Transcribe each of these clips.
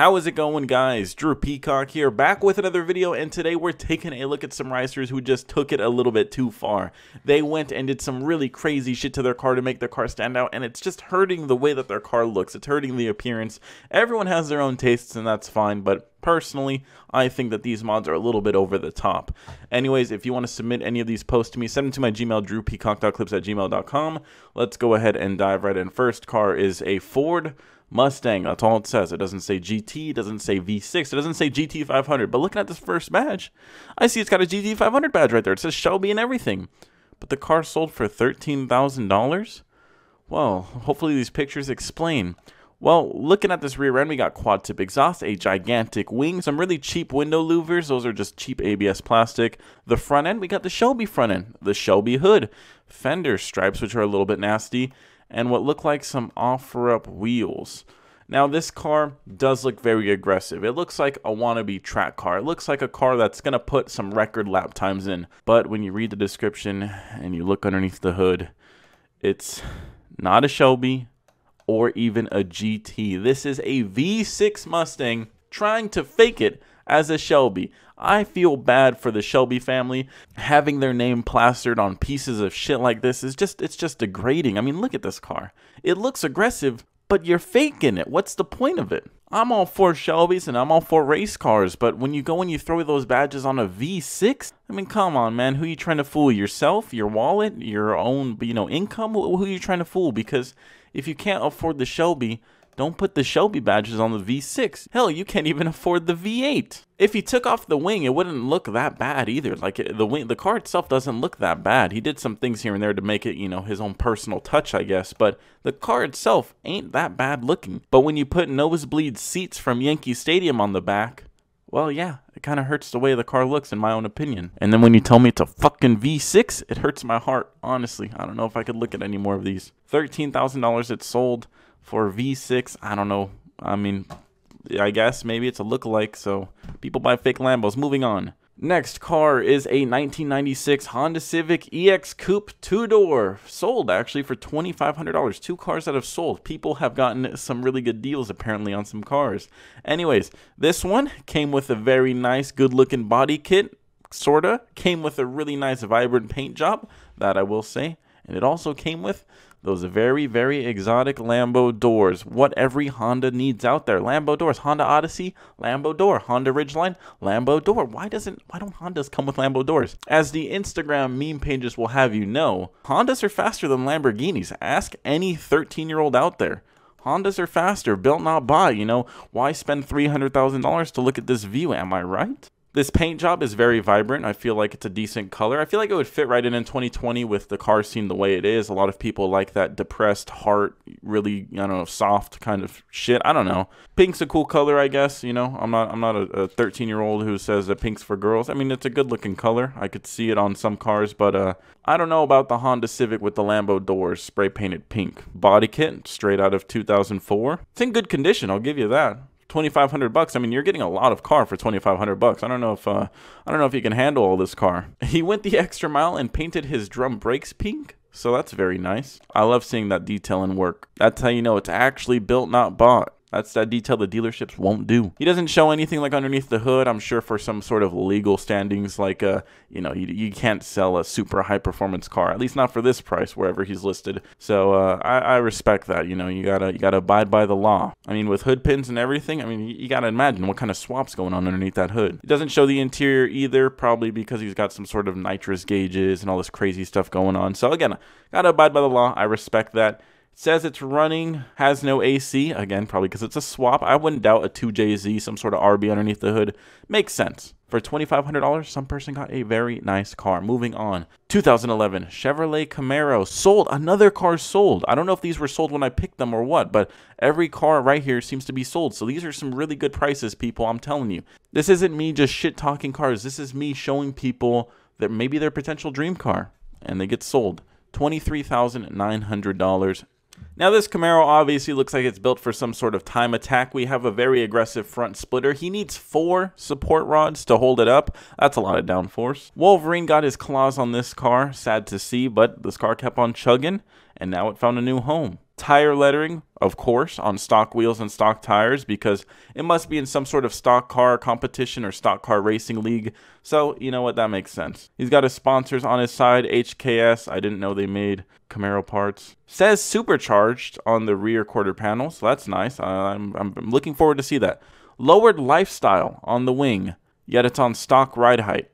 How is it going, guys? Drew Peacock here, back with another video, and today we're taking a look at some racers who just took it a little bit too far. They went and did some really crazy shit to their car to make their car stand out, and it's just hurting the way that their car looks. It's hurting the appearance. Everyone has their own tastes, and that's fine, but personally, I think that these mods are a little bit over the top. Anyways, if you want to submit any of these posts to me, send them to my Gmail, drewpeacock.clips@gmail.com. Let's go ahead and dive right in. First car is a Ford Mustang. That's all it says. It doesn't say GT, it doesn't say V6, it doesn't say GT500. But looking at this first badge, I see it's got a GT500 badge right there. It says Shelby and everything. But the car sold for $13,000? Well, hopefully these pictures explain. Well, looking at this rear end, we got quad tip exhaust, a gigantic wing, some really cheap window louvers. Those are just cheap ABS plastic. The front end, we got the Shelby front end, the Shelby hood, fender stripes, which are a little bit nasty, and what look like some offer-up wheels. Now, this car does look very aggressive. It looks like a wannabe track car. It looks like a car that's going to put some record lap times in. But when you read the description and you look underneath the hood, it's not a Shelby or even a GT. This is a V6 Mustang trying to fake it as a Shelby. I feel bad for the Shelby family. Having their name plastered on pieces of shit like this is just degrading. I mean, look at this car. It looks aggressive, but you're faking it. What's the point of it? I'm all for Shelbys and I'm all for race cars, but when you go and you throw those badges on a V6, I mean, come on, man. Who are you trying to fool? Yourself? Your wallet? Your own, you know, income? Who are you trying to fool? Because if you can't afford the Shelby, don't put the Shelby badges on the V6. Hell, you can't even afford the V8. If he took off the wing, it wouldn't look that bad either. Like, the car itself doesn't look that bad. He did some things here and there to make it, you know, his own personal touch, I guess. But the car itself ain't that bad looking. But when you put nosebleed seats from Yankee Stadium on the back, well, yeah, it kind of hurts the way the car looks, in my own opinion. And then when you tell me it's a fucking V6, it hurts my heart, honestly. I don't know if I could look at any more of these. $13,000 it sold for V6. I don't know. I mean, I guess maybe it's a lookalike, so people buy fake Lambos. Moving on. Next car is a 1996 Honda Civic EX Coupe two-door, sold actually for $2,500. Two cars that have sold. People have gotten some really good deals apparently on some cars. Anyways, this one came with a very nice, good-looking body kit, sorta. Came with a really nice, vibrant paint job, that I will say. And it also came with those very, very exotic Lambo doors. What every Honda needs out there. Lambo doors. Honda Odyssey, Lambo door. Honda Ridgeline, Lambo door. Why don't Hondas come with Lambo doors? As the Instagram meme pages will have you know, Hondas are faster than Lamborghinis. Ask any 13-year-old out there. Hondas are faster. Built, not bought, you know. Why spend $300,000 to look at this view? Am I right? This paint job is very vibrant. I feel like it's a decent color. I feel like it would fit right in 2020 with the car scene the way it is. A lot of people like that depressed heart, really, I don't know, soft kind of shit. I don't know. Pink's a cool color, I guess, you know. I'm not a 13-year-old who says that pink's for girls. I mean, it's a good-looking color. I could see it on some cars, but I don't know about the Honda Civic with the Lambo doors spray-painted pink. Body kit, straight out of 2004. It's in good condition, I'll give you that. $2,500 bucks. I mean, you're getting a lot of car for $2,500 bucks. I don't know if you can handle all this car. He went the extra mile and painted his drum brakes pink, so that's very nice. I love seeing that detail in work. That's how you know it's actually built, not bought. That's that detail the dealerships won't do. He doesn't show anything like underneath the hood, I'm sure for some sort of legal standings, like, you know, you can't sell a super high performance car, at least not for this price, wherever he's listed. So I respect that, you know, you gotta abide by the law. I mean, with hood pins and everything, I mean, you gotta imagine what kind of swap's going on underneath that hood. He doesn't show the interior either, probably because he's got some sort of nitrous gauges and all this crazy stuff going on. So again, gotta abide by the law, I respect that. Says it's running, has no AC, again, probably because it's a swap. I wouldn't doubt a 2JZ, some sort of RB underneath the hood. Makes sense. For $2,500, some person got a very nice car. Moving on. 2011 Chevrolet Camaro, sold. Another car sold. I don't know if these were sold when I picked them or what, but every car right here seems to be sold. So these are some really good prices, people. I'm telling you. This isn't me just shit-talking cars. This is me showing people that maybe their potential dream car, and they get sold. $23,900. Now, this Camaro obviously looks like it's built for some sort of time attack. We have a very aggressive front splitter. He needs 4 support rods to hold it up. That's a lot of downforce. Wolverine got his claws on this car. Sad to see, but this car kept on chugging, and now it found a new home. Tire lettering, of course, on stock wheels and stock tires, because it must be in some sort of stock car competition or stock car racing league. So, you know what, that makes sense. He's got his sponsors on his side, HKS. I didn't know they made Camaro parts. Says supercharged on the rear quarter panel, so that's nice. I'm looking forward to see that. Lowered lifestyle on the wing, yet it's on stock ride height.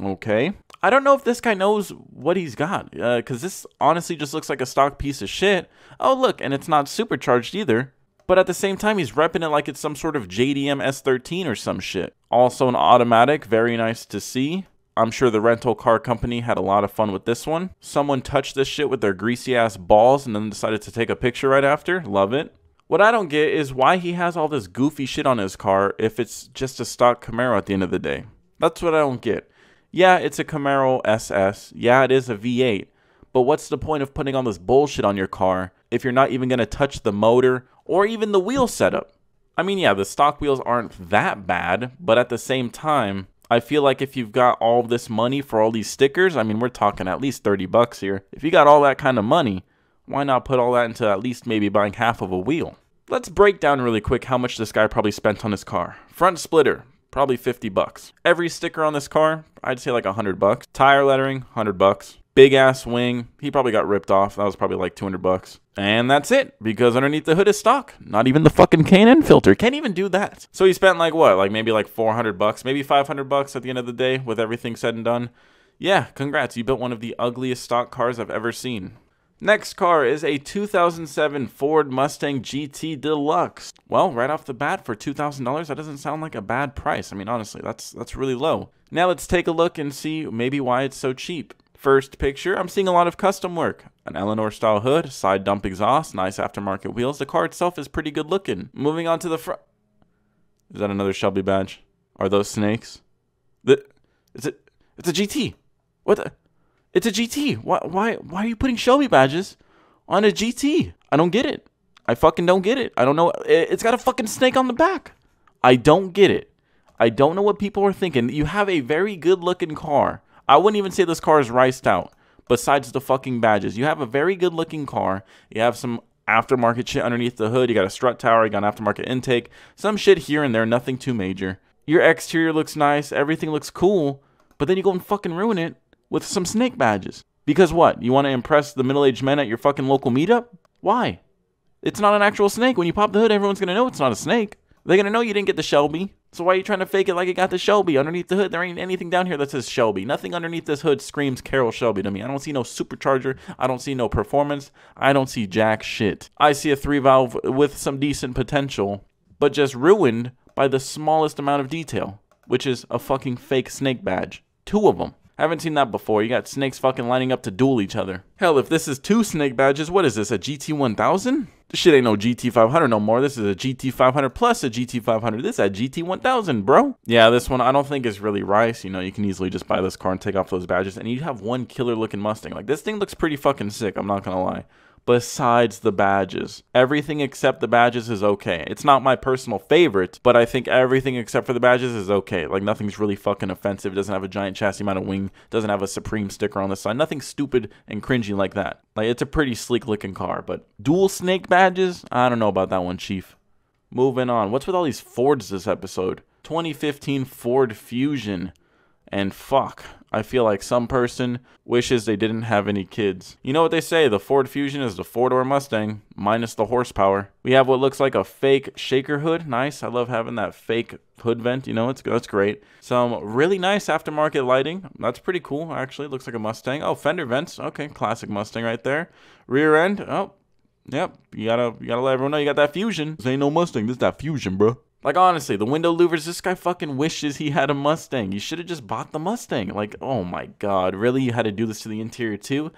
Okay. I don't know if this guy knows what he's got, because this honestly just looks like a stock piece of shit. Oh, look, and it's not supercharged either. But at the same time, he's repping it like it's some sort of JDM S13 or some shit. Also an automatic, very nice to see. I'm sure the rental car company had a lot of fun with this one. Someone touched this shit with their greasy ass balls and then decided to take a picture right after. Love it. What I don't get is why he has all this goofy shit on his car if it's just a stock Camaro at the end of the day. That's what I don't get. Yeah, it's a Camaro SS. Yeah, it is a V8. But what's the point of putting all this bullshit on your car if you're not even going to touch the motor or even the wheel setup? I mean, yeah, the stock wheels aren't that bad, but at the same time, I feel like if you've got all this money for all these stickers, I mean, we're talking at least 30 bucks here. If you got all that kind of money, why not put all that into at least maybe buying half of a wheel? Let's break down really quick how much this guy probably spent on his car. Front splitter. Probably 50 bucks. Every sticker on this car, I'd say like 100 bucks. Tire lettering, 100 bucks. Big ass wing, he probably got ripped off. That was probably like 200 bucks. And that's it, because underneath the hood is stock. Not even the fucking K&N filter. Can't even do that. So he spent like what? Like maybe like 400 bucks, maybe 500 bucks at the end of the day with everything said and done. Yeah, congrats. You built one of the ugliest stock cars I've ever seen. Next car is a 2007 Ford Mustang GT Deluxe. Well, right off the bat for $2,000, that doesn't sound like a bad price. I mean, honestly, that's really low. Now let's take a look and see maybe why it's so cheap. First picture, I'm seeing a lot of custom work. An Eleanor-style hood, side dump exhaust, nice aftermarket wheels. The car itself is pretty good looking. Moving on to the front. Is that another Shelby badge? Are those snakes? It's a GT. What the? It's a GT. Why are you putting Shelby badges on a GT? I don't get it. I fucking don't get it. I don't know. It's got a fucking snake on the back. I don't get it. I don't know what people are thinking. You have a very good looking car. I wouldn't even say this car is riced out besides the fucking badges. You have a very good looking car. You have some aftermarket shit underneath the hood. You got a strut tower. You got an aftermarket intake. Some shit here and there. Nothing too major. Your exterior looks nice. Everything looks cool. But then you go and fucking ruin it with some snake badges. Because what? You want to impress the middle-aged men at your fucking local meetup? Why? It's not an actual snake. When you pop the hood, everyone's going to know it's not a snake. They're going to know you didn't get the Shelby. So why are you trying to fake it like it got the Shelby? Underneath the hood, there ain't anything down here that says Shelby. Nothing underneath this hood screams Carroll Shelby to me. I don't see no supercharger. I don't see no performance. I don't see jack shit. I see a 3-valve with some decent potential, but just ruined by the smallest amount of detail, which is a fucking fake snake badge. 2 of them. I haven't seen that before. You got snakes fucking lining up to duel each other. Hell, if this is 2 snake badges, what is this, a GT1000? This shit ain't no GT500 no more. This is a GT500 plus a GT500. This is a GT1000, bro. Yeah, this one I don't think is really rice. You know, you can easily just buy this car and take off those badges, and you have one killer looking Mustang. Like, this thing looks pretty fucking sick, I'm not gonna lie. Besides the badges, everything except the badges is okay. It's not my personal favorite, but I think everything except for the badges is okay. Like, nothing's really fucking offensive. It doesn't have a giant chassis mounted wing, doesn't have a Supreme sticker on the side, nothing stupid and cringy like that. Like, it's a pretty sleek looking car, but dual snake badges, I don't know about that one, chief. Moving on, what's with all these Fords this episode? 2015 Ford Fusion. And fuck, I feel like some person wishes they didn't have any kids. You know what they say, the Ford Fusion is the 4-door Mustang, minus the horsepower. We have what looks like a fake shaker hood. Nice, I love having that fake hood vent, you know, that's great. Some really nice aftermarket lighting. That's pretty cool, actually. Looks like a Mustang. Oh, fender vents. Okay, classic Mustang right there. Rear end. Oh, yep. You gotta let everyone know you got that Fusion. This ain't no Mustang, this is that Fusion, bro. Like, honestly, the window louvers, this guy fucking wishes he had a Mustang. You should have just bought the Mustang. Like, oh my God, really? You had to do this to the interior too?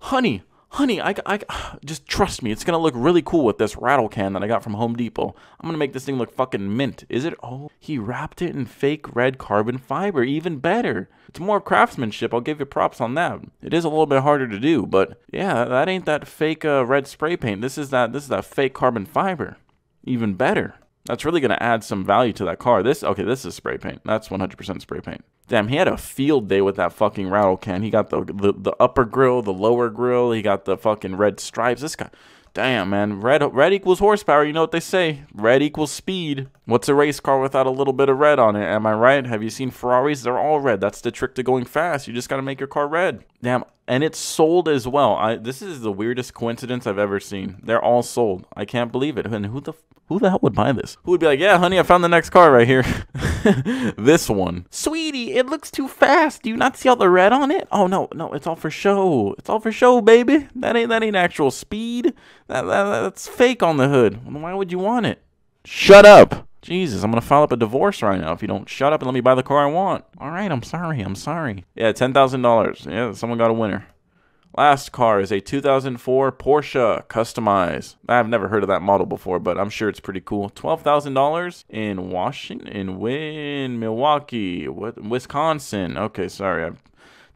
Honey, I just trust me. It's going to look really cool with this rattle can that I got from Home Depot. I'm going to make this thing look fucking mint. Is it? Oh, he wrapped it in fake red carbon fiber. Even better. It's more craftsmanship. I'll give you props on that. It is a little bit harder to do, but yeah, that ain't that fake red spray paint. This is that fake carbon fiber. Even better. That's really going to add some value to that car. Okay, this is spray paint. That's 100% spray paint. Damn, he had a field day with that fucking rattle can. He got the upper grill, the lower grill. He got the fucking red stripes. This guy, Damn, man. Red equals horsepower. You know what they say. Red equals speed. What's a race car without a little bit of red on it? Am I right? Have you seen Ferraris? They're all red. That's the trick to going fast. You just got to make your car red. Damn. And it's sold as well. This is the weirdest coincidence I've ever seen. They're all sold. I can't believe it. And who the hell would buy this? Who would be like, yeah, honey, I found the next car right here. This one. Sweetie, it looks too fast. Do you not see all the red on it? Oh, no, no, it's all for show. It's all for show, baby. That ain't actual speed. That's fake on the hood. Why would you want it? Shut up. Jesus, I'm going to file up a divorce right now if you don't shut up and let me buy the car I want. All right, I'm sorry. I'm sorry. Yeah, $10,000. Yeah, someone got a winner. Last car is a 2004 Porsche Customize. I've never heard of that model before, but I'm sure it's pretty cool. $12,000 in Washington, in Milwaukee, Wisconsin. Okay, sorry. I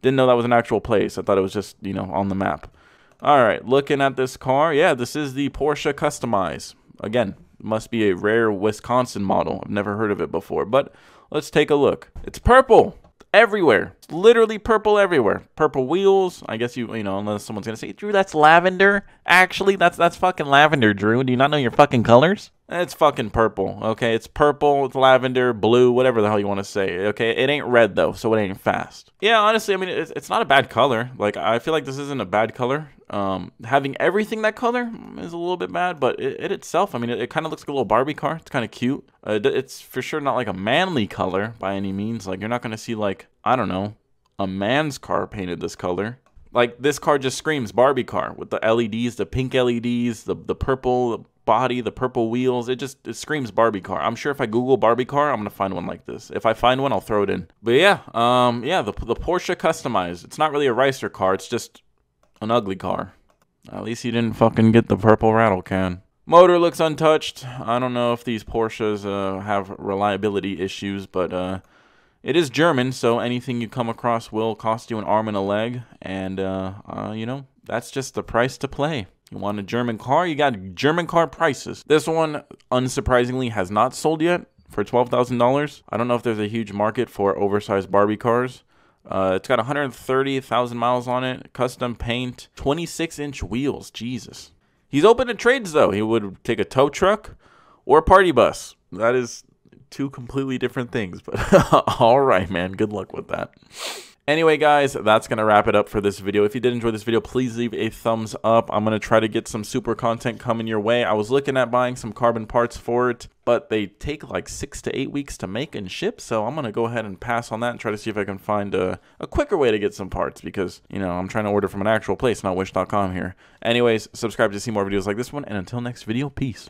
didn't know that was an actual place. I thought it was just, you know, on the map. All right, looking at this car. Yeah, this is the Porsche Customize. Again, must be a rare Wisconsin model. I've never heard of it before, but let's take a look. It's purple. Everywhere. It's literally purple everywhere. Purple wheels. I guess you know, unless someone's gonna say, Drew, that's lavender. Actually, that's fucking lavender, Drew. Do you not know your fucking colors? It's fucking purple. Okay, it's purple, it's lavender, blue, whatever the hell you want to say. Okay, it ain't red though, so it ain't fast. Yeah, honestly, I mean, it's not a bad color. Like, I feel like this isn't a bad color. Having everything that color is a little bit bad, but it itself, I mean, it kind of looks like a little Barbie car. It's kind of cute. It's for sure not like a manly color by any means. Like, you're not going to see, like, I don't know, a man's car painted this color. Like, this car just screams Barbie car with the LEDs, the pink LEDs, the purple body, the purple wheels. It screams Barbie car. I'm sure if I Google Barbie car, I'm gonna find one like this. If I find one, I'll throw it in. But yeah, the Porsche Customize. It's not really a racer car. It's just an ugly car. At least you didn't fucking get the purple rattle can. Motor looks untouched. I don't know if these Porsches have reliability issues, but it is German, so anything you come across will cost you an arm and a leg. And, you know, that's just the price to play. You want a German car? You got German car prices. This one, unsurprisingly, has not sold yet for $12,000. I don't know if there's a huge market for oversized Barbie cars. It's got 130,000 miles on it, custom paint, 26-inch wheels. Jesus. He's open to trades, though. He would take a tow truck or a party bus. That is two completely different things, but all right, man. Good luck with that. Anyway, guys, that's going to wrap it up for this video. If you did enjoy this video, please leave a thumbs up. I'm going to try to get some super content coming your way. I was looking at buying some carbon parts for it, but they take like 6 to 8 weeks to make and ship. So I'm going to go ahead and pass on that and try to see if I can find a quicker way to get some parts because, you know, I'm trying to order from an actual place, not wish.com here. Anyways, subscribe to see more videos like this one. And until next video, peace.